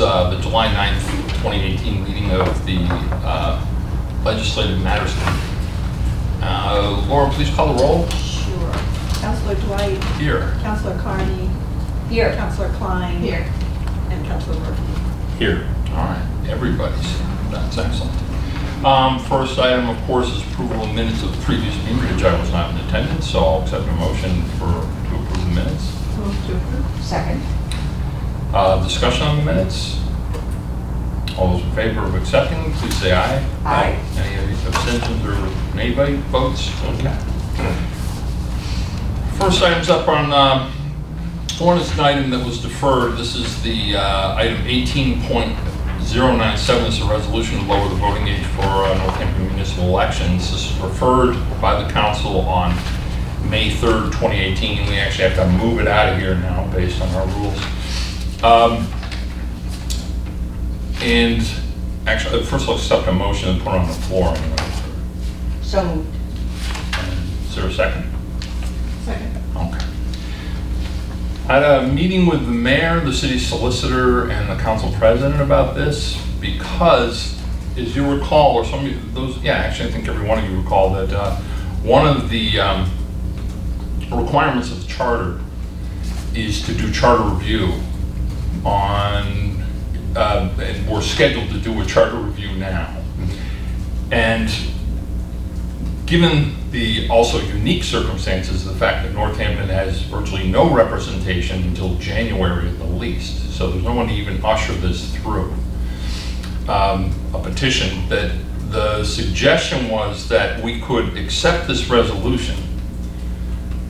the July 9th, 2018 meeting of the Legislative Matters Committee. Laura, please call the roll. Sure. Councillor Dwight. Here. Councillor Carney. Here. Councillor Klein. Here. And Councillor Murphy. Here. All right. Everybody's. That's excellent. First item, of course, is approval of minutes of the previous meeting, which I was not in attendance, so I'll accept a motion to approve the minutes. Move to approve. Second. Discussion on the minutes. All those in favor of accepting, please say aye. Aye. Any abstentions or anybody votes? Okay. First item's up on ordinance item that was deferred. This is the item 18.097. This is a resolution to lower the voting age for Northampton Municipal Elections. This is referred by the council on May 3rd, 2018. We actually have to move it out of here now based on our rules. And actually, first I'll accept a motion and put it on the floor. So moved. Is there a second? Second. Okay. I had a meeting with the mayor, the city solicitor, and the council president about this because, as you recall, or some of those, yeah, actually I think every one of you recall that one of the requirements of the charter is to do charter review on, and we're scheduled to do a charter review now. And given the also unique circumstances, the fact that Northampton has virtually no representation until January at the least, so there's no one to even usher this through, a petition, that the suggestion was that we could accept this resolution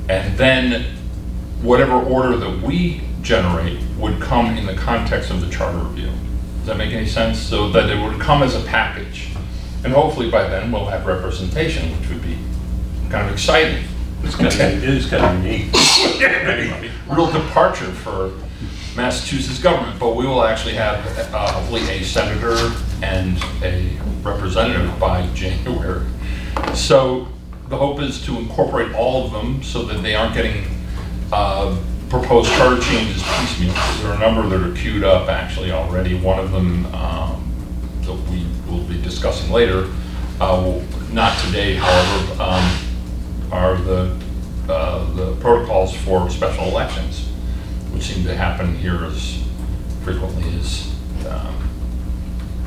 and then whatever order that we generate would come in the context of the charter review. Does that make any sense? So that it would come as a package. And hopefully by then we'll have representation, which would be kind of exciting. It's kind of, it is kind of neat. Anyway, real departure for Massachusetts government, but we will actually have hopefully a senator and a representative by January. So the hope is to incorporate all of them so that they aren't getting proposed charter changes piecemeal. There are a number that are queued up actually already. One of them that we will be discussing later, not today, however, are the protocols for special elections, which seem to happen here as frequently as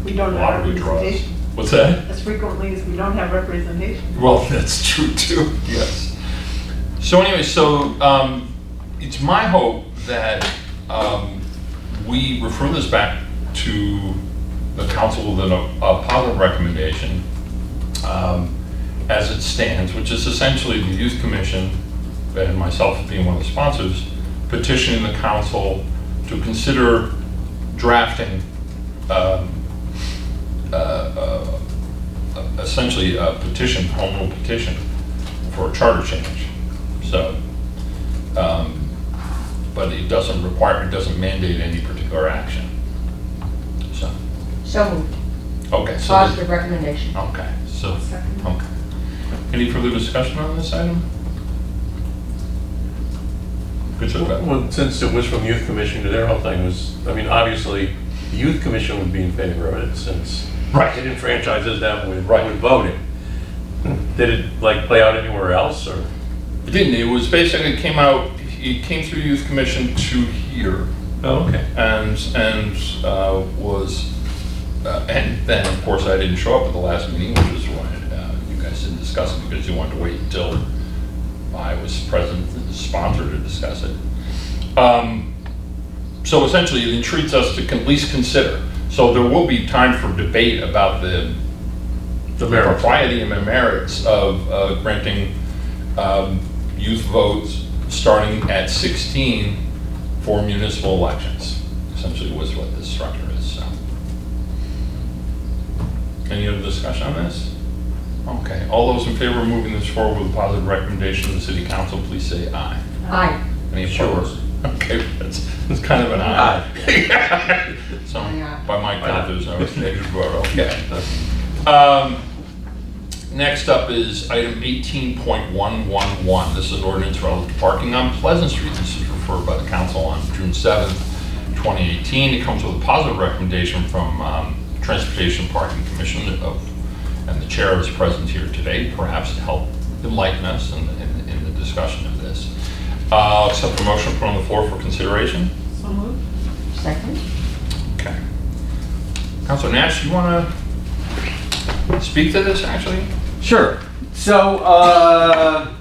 we don't have representation. What's that? As frequently as we don't have representation. Well, that's true too. Yes. So anyway, so. It's my hope that we refer this back to the council with a positive recommendation as it stands, which is essentially the Youth Commission and myself being one of the sponsors, petitioning the council to consider drafting essentially a petition, home rule petition for a charter change. So. But it doesn't require, it doesn't mandate any particular action. So. So moved. Okay. So positive recommendation. Okay. So. Second. Okay. Any further discussion on this item? Good. Well, since it was from Youth Commission, to their whole thing was, I mean, obviously, the Youth Commission would be in favor of it since right. It enfranchises them with right with voting. Did it like play out anywhere else or? It didn't. It was basically came out. It came through Youth Commission to here. Oh, okay. And was and then of course I didn't show up at the last meeting, which is why you guys didn't discuss it because you wanted to wait until I was present as a sponsor to discuss it. So essentially, it entreats us to at least consider. So there will be time for debate about the propriety and the merits of granting. Youth votes starting at 16 for municipal elections. Essentially was what this structure is. So. Any other discussion on this? Okay, all those in favor of moving this forward with a positive recommendation to the City Council, please say aye. Aye. Any opposed? Okay, that's kind of an aye. Aye. So by my count, there's no negative vote, okay. Next up is item 18.111. This is an ordinance relative to parking on Pleasant Street. This is referred by the council on June 7th, 2018. It comes with a positive recommendation from Transportation Parking Commission, and the chair is present here today, perhaps to help enlighten us in the discussion of this. I'll accept the motion put on the floor for consideration. So moved. Second. Okay. Councilor Nash, you want to speak to this, actually? Sure. So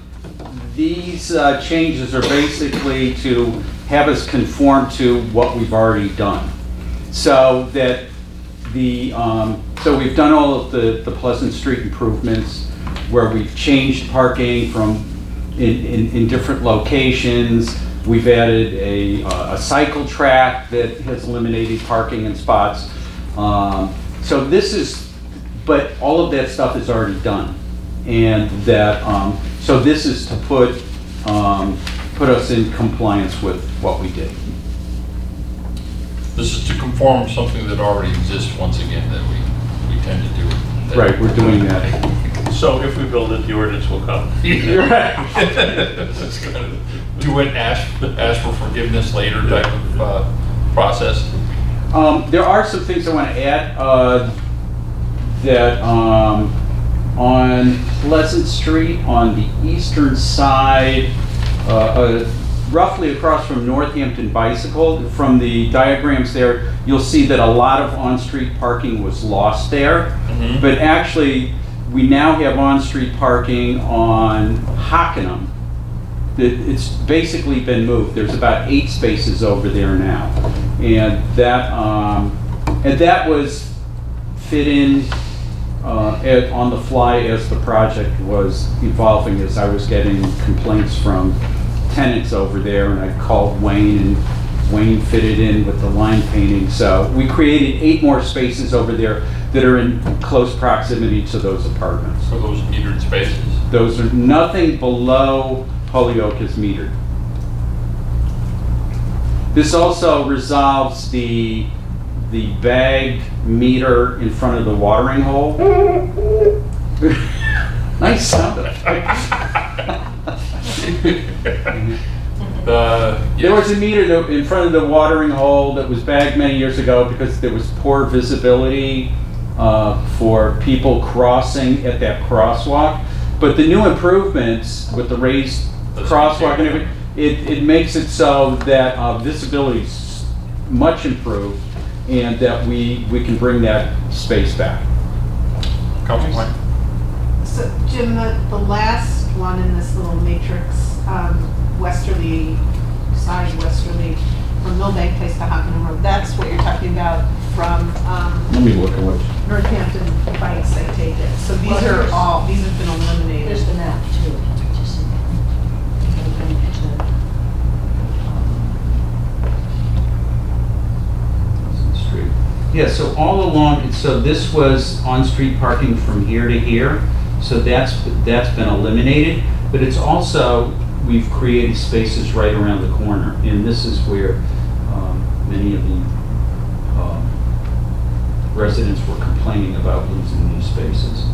these changes are basically to have us conform to what we've already done. So that the so we've done all of the Pleasant Street improvements, where we've changed parking from in different locations. We've added a cycle track that has eliminated parking in spots. So this is, but all of that stuff is already done, and that so this is to put put us in compliance with what we did. This is to conform to something that already exists, once again, that we tend to do. Right, we're doing that. So if we build it, the ordinance will come. You're right. It's kind of do it, ask for forgiveness later type of process. There are some things I want to add that on Pleasant Street, on the eastern side, roughly across from Northampton Bicycle, from the diagrams there, you'll see that a lot of on-street parking was lost there. Mm-hmm. But actually, we now have on-street parking on Hockanum. It's basically been moved. There's about 8 spaces over there now. And that was fit in on the fly as the project was evolving, as I was getting complaints from tenants over there, and I called Wayne, and Wayne fitted in with the line painting. So we created 8 more spaces over there that are in close proximity to those apartments. So those metered spaces? Those are nothing below Holyoke is metered. This also resolves the bagged meter in front of the watering hole. Nice sound effect. Yes. There was a meter in front of the watering hole that was bagged many years ago because there was poor visibility for people crossing at that crosswalk. But the new improvements with the raised crosswalk and everything, it makes it so that visibility is much improved, and that we can bring that space back. So Jim, the last one in this little matrix, westerly side, westerly from Milbank Place to Hockanum Road. That's what you're talking about from Northampton Bikes, I take it. So these are all, these have been eliminated. There's the map too. Yeah, so all along, so this was on-street parking from here to here. So that's been eliminated, but it's also, we've created spaces right around the corner, and this is where many of the residents were complaining about losing new spaces.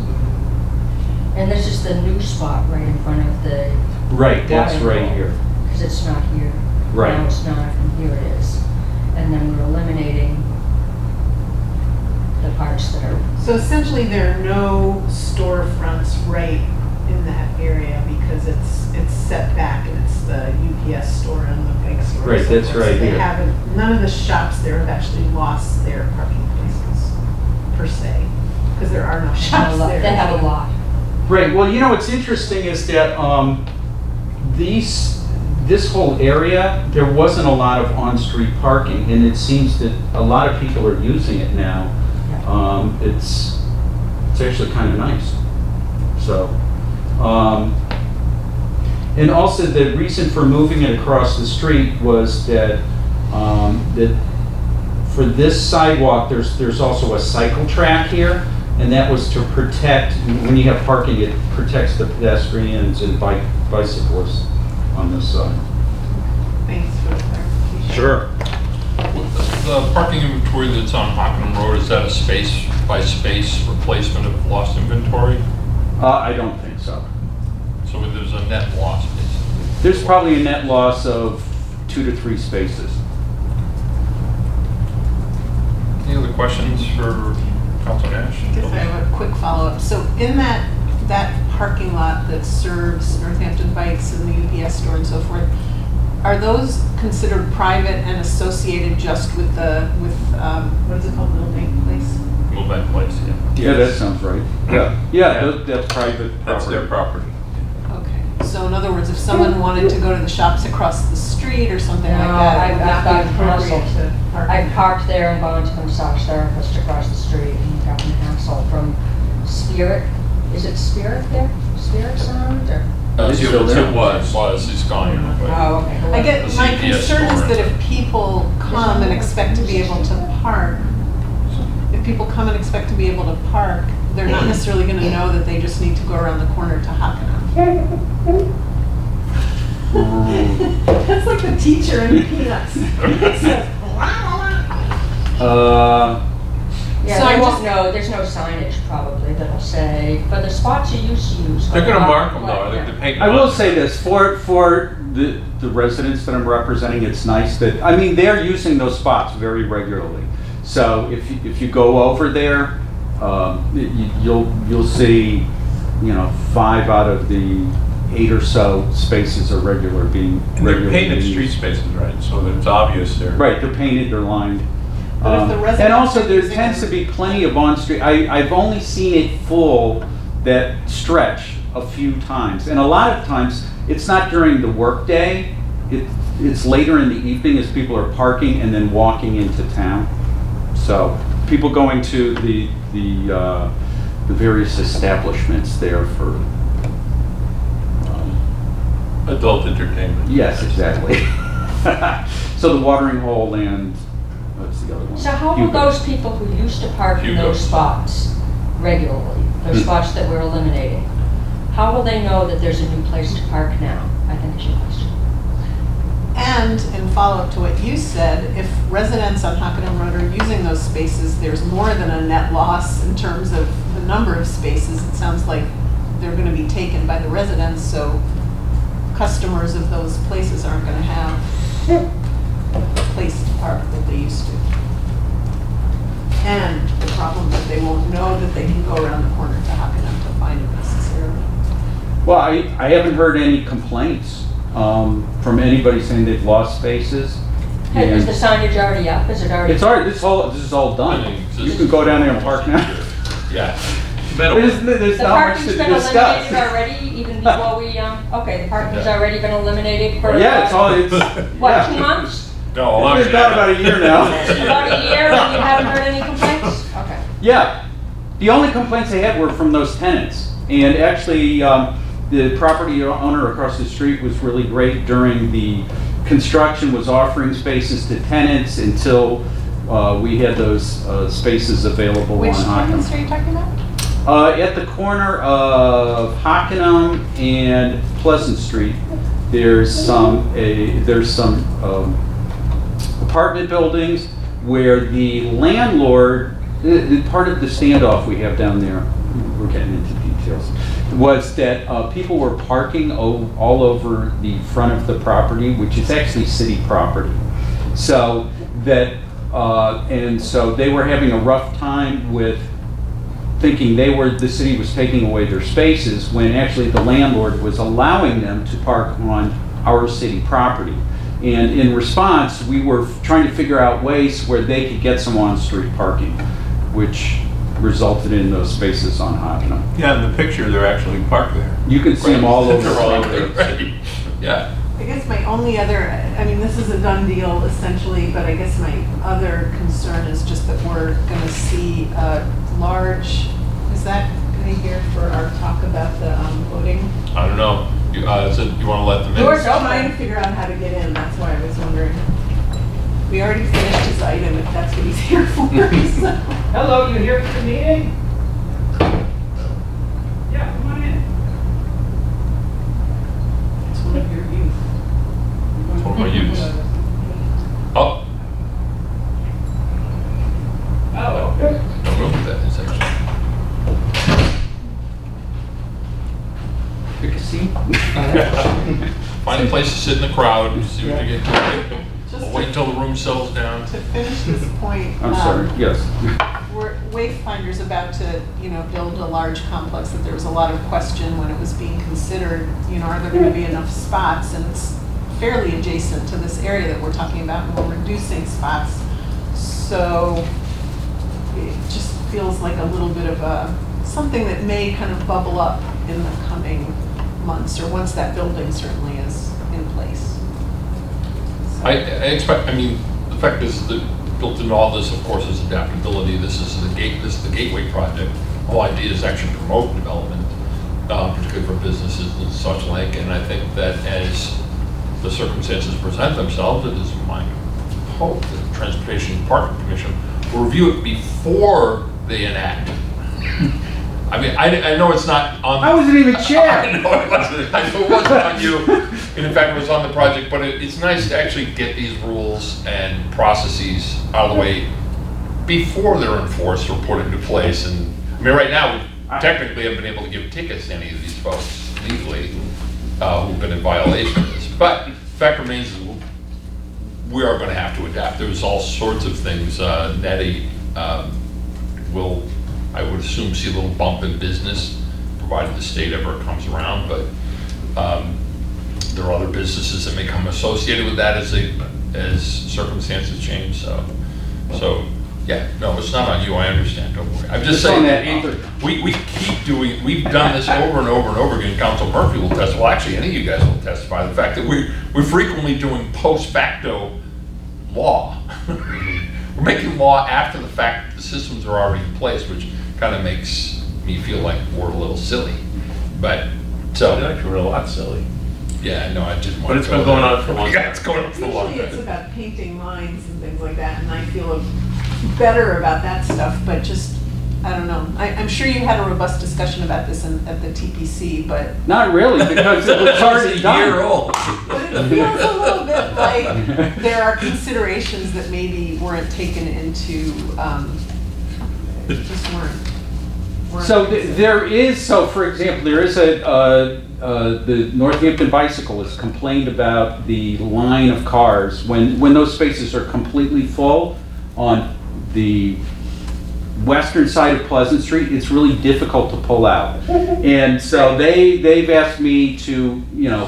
And this is the new spot right in front of the... Right, that's right here. Because it's not here. Right. Now it's not, and here it is. And then we're eliminating the parts that are... So essentially there are no storefronts right in that area because it's set back, and it's the UPS store and the big store. Right, that's right. So they haven't, none of the shops there have actually lost their parking places per se, because there are no shops there. They have a lot. Right, well, you know what's interesting is that this whole area, there wasn't a lot of on-street parking, and it seems that a lot of people are using it now. It's actually kind of nice. So, and also the reason for moving it across the street was that that for this sidewalk, there's also a cycle track here, and that was to protect, when you have parking, it protects the pedestrians and bicyclists on this side. Thanks for the clarification. Sure. The parking inventory that's on Hockanum Road, is that a space by space replacement of lost inventory? I don't think so. So there's a net loss, basically. There's probably a net loss of 2 to 3 spaces. questions for Council Nash? I guess I have a quick follow-up. So in that parking lot that serves Northampton Bikes and the UPS store and so forth, are those considered private and associated just with the what is it called, Milbank Place? Milbank Place, yeah. Yeah, that sounds right. Yeah, yeah, that's private. That's their property. Okay. So in other words, if someone wanted to go to the shops across the street or something like that, I would not be appropriate to park. I parked there and gone to the massage therapist across the street and got an hassle from Spirit. Is it Spirit there? Spirit Sound or? It was. It's gone. Oh, okay. I guess my concern is that if people come and expect to be able to park, they're not necessarily going to know that they just need to go around the corner to Hockanum. That's like the teacher in Peanuts. Yeah, so I won't know. There's no signage probably that'll say, but the spots you used to use. They're going to mark them though. Yeah. I will say this for the residents that I'm representing, it's nice that they're using those spots very regularly. So if you go over there, you'll see, five out of the 8 or so spaces are regularly painted street spaces, right? So it's obvious they're right. They're painted. They're lined. And also there tends to be plenty of on-street. I've only seen it full, that stretch, a few times. And a lot of times it's not during the workday. It's later in the evening as people are parking and then walking into town. So people going to the various establishments there for adult entertainment. Yes, exactly. So the watering hole and the other one. So how will those people who used to park in those spots regularly, those spots that we're eliminating, how will they know that there's a new place to park now? I think it's your question. And in follow-up to what you said, if residents on Hockanum Road are using those spaces, there's more than a net loss in terms of the number of spaces. It sounds like they're going to be taken by the residents, so customers of those places aren't going to have... place to park that they used to. And the problem that they won't know that they can go around the corner to Hockanum to find it necessarily. Well, I haven't heard any complaints from anybody saying they've lost spaces. Hey, is the signage already up? Is it already? It's already. This is all done. You can go down there and park now. Yeah. There's the not much to discuss. Already, even before we, okay, the parking's already been eliminated for what, 2 months? No, it's been about a year now. About a year, and you haven't heard any complaints? Okay. Yeah, the only complaints they had were from those tenants, and actually the property owner across the street was really great during the construction, was offering spaces to tenants until we had those spaces available. Which tenants are you talking about? At the corner of Hockanum and Pleasant Street, there's some apartment buildings where the landlord, part of the standoff we have down there, we're getting into details, was that people were parking all over the front of the property, which is actually city property. So that, and so they were having a rough time with thinking the city was taking away their spaces when actually the landlord was allowing them to park on our city property. And in response, we were trying to figure out ways where they could get some on-street parking, which resulted in those spaces on Hockanum. Yeah, in the picture, they're actually parked there. You can see them all over the city. Yeah. I guess my only other, this is a done deal essentially, but I guess my other concern is just that we're going to see large, is that going to hear for our talk about the voting? I don't know. You want to let them in? George, I'm trying to figure out how to get in. That's why I was wondering. We already finished his item, if that's what he's here for. So. Hello, you here for the meeting? Yeah, come on in. It's one of your youth. It's one of my youths. Oh. Oh, okay. Pick a seat. Find a place to sit in the crowd. See what you get. We'll wait until the room settles down. To finish this point, I'm sorry. Yes. Wayfinder's about to, build a large complex. That there was a lot of question when it was being considered. Are there going to be enough spots? And it's fairly adjacent to this area that we're talking about, and we're reducing spots. So it just feels like a little bit of something that may kind of bubble up in the coming months, or once that building certainly is in place. So. I expect. I mean, the fact is that built into all this, of course, is adaptability. This is the gate. This is the gateway project. The whole idea is actually promote development, particularly for businesses and such like. And I think that as the circumstances present themselves, it is my hope that the Transportation Parking Commission will review it before they enact. I mean, I know it's not on. I wasn't even chair. I know it wasn't. It wasn't on you. And in fact, it was on the project. But it's nice to actually get these rules and processes out of the way before they're enforced or put into place. And I mean, right now, we technically haven't been able to give tickets to any of these folks legally who've been in violation of this. But the fact remains, we are going to have to adapt. There's all sorts of things. Nettie will. I would assume see a little bump in business, provided the state ever comes around, but there are other businesses that may come associated with that as circumstances change, so yeah, no, it's not on you, I understand, don't worry. I'm just saying that we keep doing, we've done this over and over and over again. Council Murphy will testify, well actually any of you guys will testify, the fact that we're frequently doing post facto law. We're making law after the fact that the systems are already in place, which kind of makes me feel like we're a little silly. But so actually we're a lot silly. Yeah, no, I didn't want to. But it's been going on for a long time. Yeah, it's going on for a long time. Usually it's about painting lines and things like that, and I feel better about that stuff. But just I don't know. I'm sure you had a robust discussion about this at the TPC, but not really because it was already a year old. But it feels a little bit like there are considerations that maybe weren't taken into just weren't so there is. So for example, there is a the Northampton Bicycle has complained about the line of cars when those spaces are completely full on the western side of Pleasant Street. It's really difficult to pull out, and so they've asked me to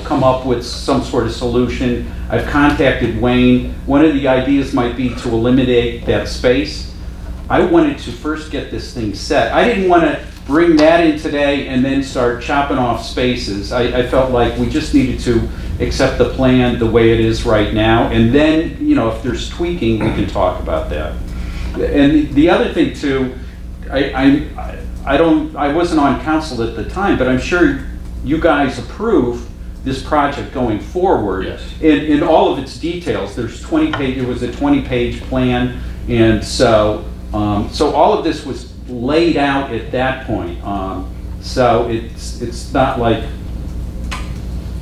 come up with some sort of solution. I've contacted Wayne. One of the ideas might be to eliminate that space. I wanted to first get this thing set. I didn't want to bring that in today and then start chopping off spaces. I felt like we just needed to accept the plan the way it is right now, and then if there's tweaking we can talk about that. And the other thing too, I wasn't on council at the time, but I'm sure you guys approve this project going forward. Yes. In all of its details. There's 20 page. It was a 20-page plan, and so all of this was laid out at that point. So it's not like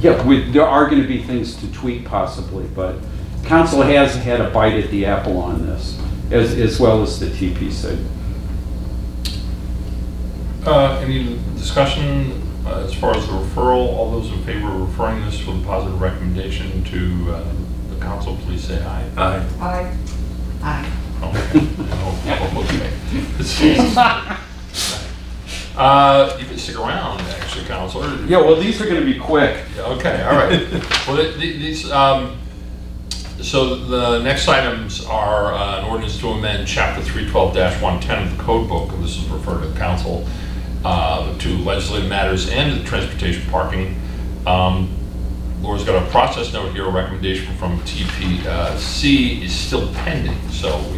there are going to be things to tweak possibly, but council has had a bite at the apple on this. As well as the TPC. Any discussion as far as the referral? All those in favor of referring this with a positive recommendation to the council, please say aye. Aye. Aye. Aye. Okay. Okay. You can stick around, actually, Councilor. Yeah. Well, these are going to be quick. Yeah, okay. All right. Well, these. So the next items are an ordinance to amend Chapter 312-110 of the Code Book, and this is referred to the council to legislative matters and the transportation parking. Laura's got a process note here. A recommendation from TPC is still pending, so we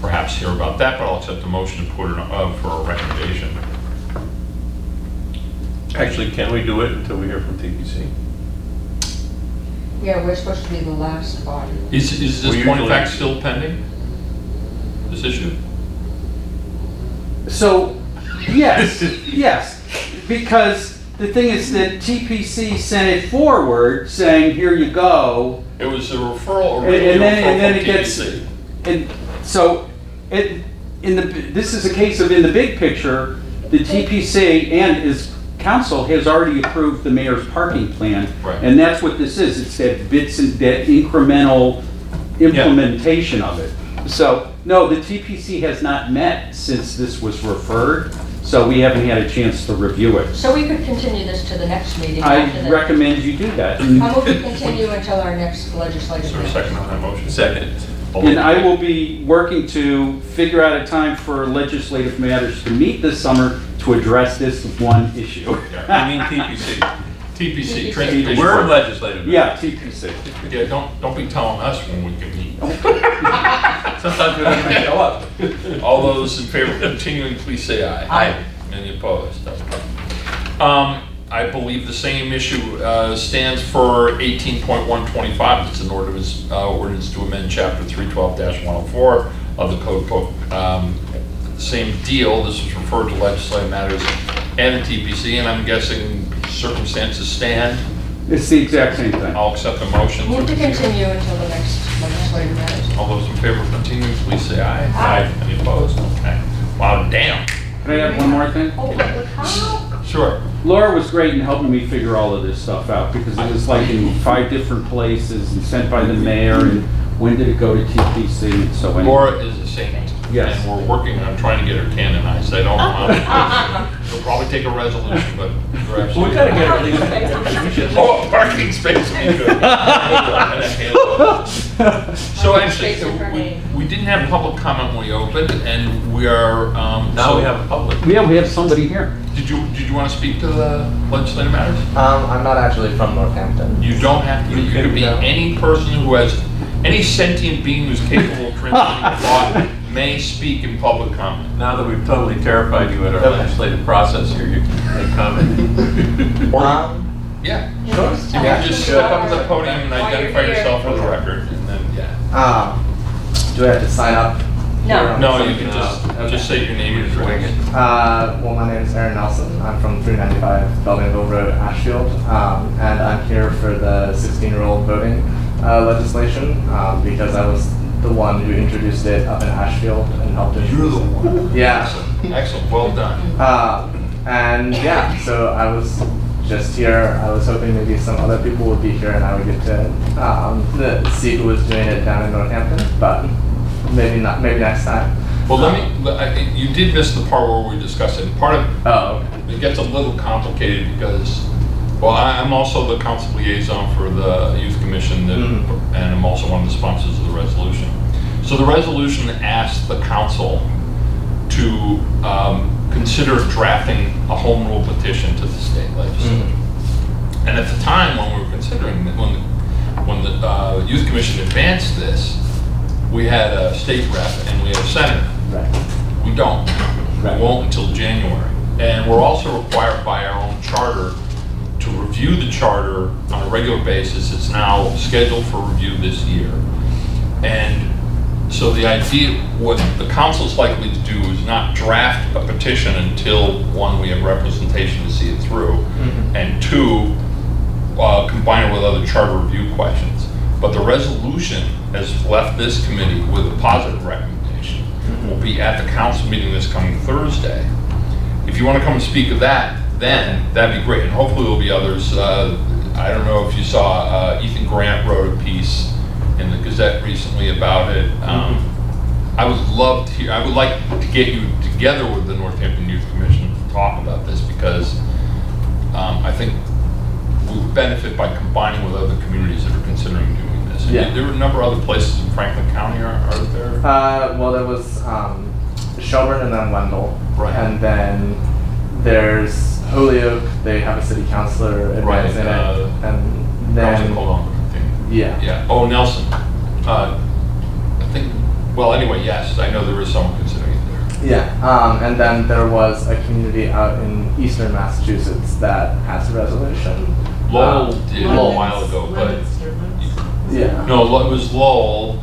perhaps hear about that. But I'll accept the motion to put it up for a recommendation. Actually, can we do it until we hear from TPC? Yeah, we're supposed to be the last body. Is this point of fact still pending? This issue? So, yes, yes. Because the thing is that TPC sent it forward saying, here you go. It was a referral or and then it gets, and so this is a case of in the big picture, the TPC and is council has already approved the mayor's parking plan, right. And that's what this is. It's that bits and that incremental implementation of it. So no, the TPC has not met since this was referred, so we haven't had a chance to review it. So we could continue this to the next meeting. I recommend you do that. I will continue until our next legislative meeting. Second on that motion. Second. And I will be working to figure out a time for legislative matters to meet this summer to address this one issue. I mean TPC. TPC. We're legislative. Yeah, TPC. Yeah, don't be telling us when we can meet. Sometimes we don't show up. All those in favor of continuing, please say aye. Aye. Any opposed? I believe the same issue stands for 18.125. It's an ordinance to amend Chapter 312-104 of the Code Book. Same deal. This is referred to legislative matters and the TPC, and I'm guessing circumstances stand. It's the exact same thing. I'll accept the motion. Move to continue until the next legislative matters. All those in favor of continuing, please say aye. Aye. Aye. Any opposed? Okay. Wow, damn. Can I have one more thing? Oh, sure. Laura was great in helping me figure all of this stuff out, because it was like in 5 different places and sent by the mayor, and when did it go to TPC and so on. Laura is a saint. Yes. And we're working on trying to get her canonized. I don't want to. It'll probably take a resolution, but we've got to get her at least. Oh, parking space would be good. So actually, we didn't have public comment when we opened, and we are now so we have public. Yeah, we have somebody here. Did you want to speak to the legislative matters? I'm not actually from Northampton. You don't have to. You could be any person who has any sentient being who's capable of transmitting thought. May speak in public comment. Now that we've totally terrified you at our legislative process here, you can make comment. Yeah. Sure. You can just step up to the podium and identify yourself for the record, and then do I have to sign up? No. No, you can just say your name and address. Well, my name is Aaron Nelson. I'm from 395 Beldingville Road, Ashfield, and I'm here for the 16-year-old voting legislation because I was the one who introduced it up in Ashfield and helped it. You're the one. Yeah. Excellent. Excellent. Well done. And yeah, so I was just here. I was hoping maybe some other people would be here and I would get to see who was doing it down in Northampton, but maybe not. Maybe next time. Well, you did miss the part where we discussed it. Part of it gets a little complicated because, well, I'm also the council liaison for the youth commission, that, and I'm also one of the sponsors of the resolution. So the resolution asked the council to consider drafting a home rule petition to the state legislature. And at the time when we were considering, when the youth commission advanced this, we had a state rep and we had a senator. Right. We don't. Right. We won't until January. And we're also required by our own charter to review the charter on a regular basis. It's now scheduled for review this year. And so the idea, what the council's likely to do is not draft a petition until, 1, we have representation to see it through, and 2, combine it with other charter review questions. But the resolution has left this committee with a positive recommendation. We'll be at the council meeting this coming Thursday. If you want to come and speak of that, then that'd be great, and hopefully there'll be others. I don't know if you saw Ethan Grant wrote a piece in the Gazette recently about it. I would love to hear. I would like to get you together with the Northampton Youth Commission to talk about this, because I think we would benefit by combining with other communities that are considering doing this. Yeah. There were a number of other places in Franklin County, aren't there? Well, there was Shelburne and then Wendell, right. And then there's Holyoke. They have a city councilor advancing it, and then yeah. Oh, Nelson. I think. Well, anyway, yes, I know there is someone considering it there. Yeah, and then there was a community out in Eastern Massachusetts that passed a resolution. Lowell did a while ago, but yeah. No, it was Lowell.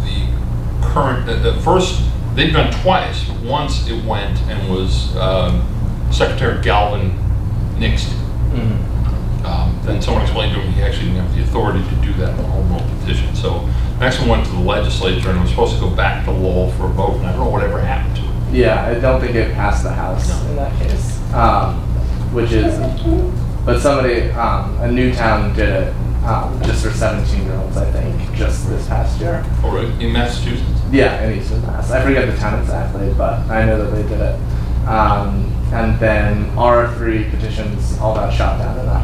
The current, the first. They've done twice. Once it went and was Secretary Galvin nixed it. Then someone explained to him he actually didn't have the authority to do that in the home rule petition. So the next one went to the legislature and was supposed to go back to Lowell for a vote, and I don't know whatever happened to it. Yeah, I don't think it passed the House in that case. which is, but somebody, a new town did it just for 17-year-olds, I think, just this past year. Oh, right. In Massachusetts? Yeah, in Eastern Mass. I forget the town exactly, but I know that they did it. And then R3 petitions all got shot down in that,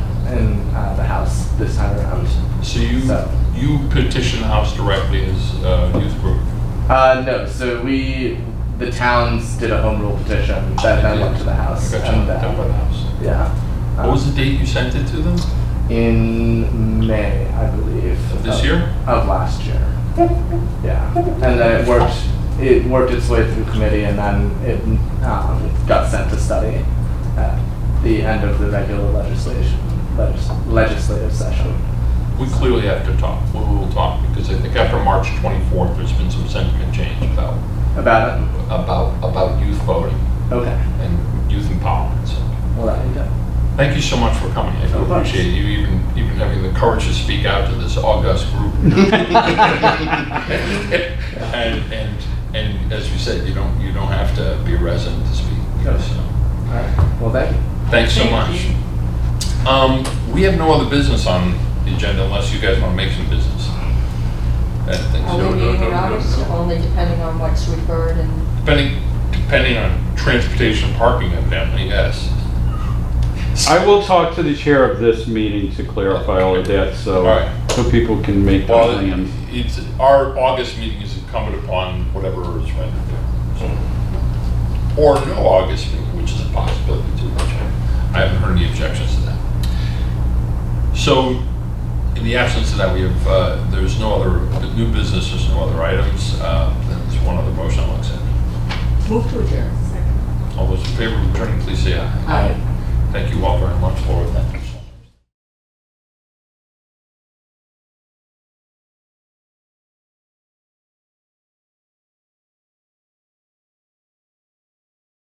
the House this time around. So you petition the House directly as a youth group? No, so the towns did a home rule petition that then went to the House. Gotcha. And that went to the House. Yeah. What was the date you sent it to them? In May, I believe. This year? Of last year. Yeah. And then it worked its way through committee, and then it got sent to study at the end of the regular legislative session. We clearly have to talk. We will talk, because I think after March 24th, there's been some sentiment change about youth voting. Okay. And youth empowerment. So. Well, there you go. Thank you so much for coming. I do appreciate you even having the courage to speak out to this august group. and as you said, you don't have to be a resident to speak. So. All right. Well, thank you. Thanks so much. We have no other business on the agenda unless you guys want to make some business. Only depending on what's referred and depending on transportation parking, evidently, yes. I will talk to the chair of this meeting to clarify all of that, so people can make their plans. It's our August meeting is incumbent upon whatever is rendered there, so. Or no August meeting, which is a possibility too. I haven't heard any objections to that. So, in the absence of that, we have there's no other new business. There's no other items. There's one other motion I'll accept. Move to adjourn. Second. All those in favor of returning, please say aye. Aye. Thank you all very much for that.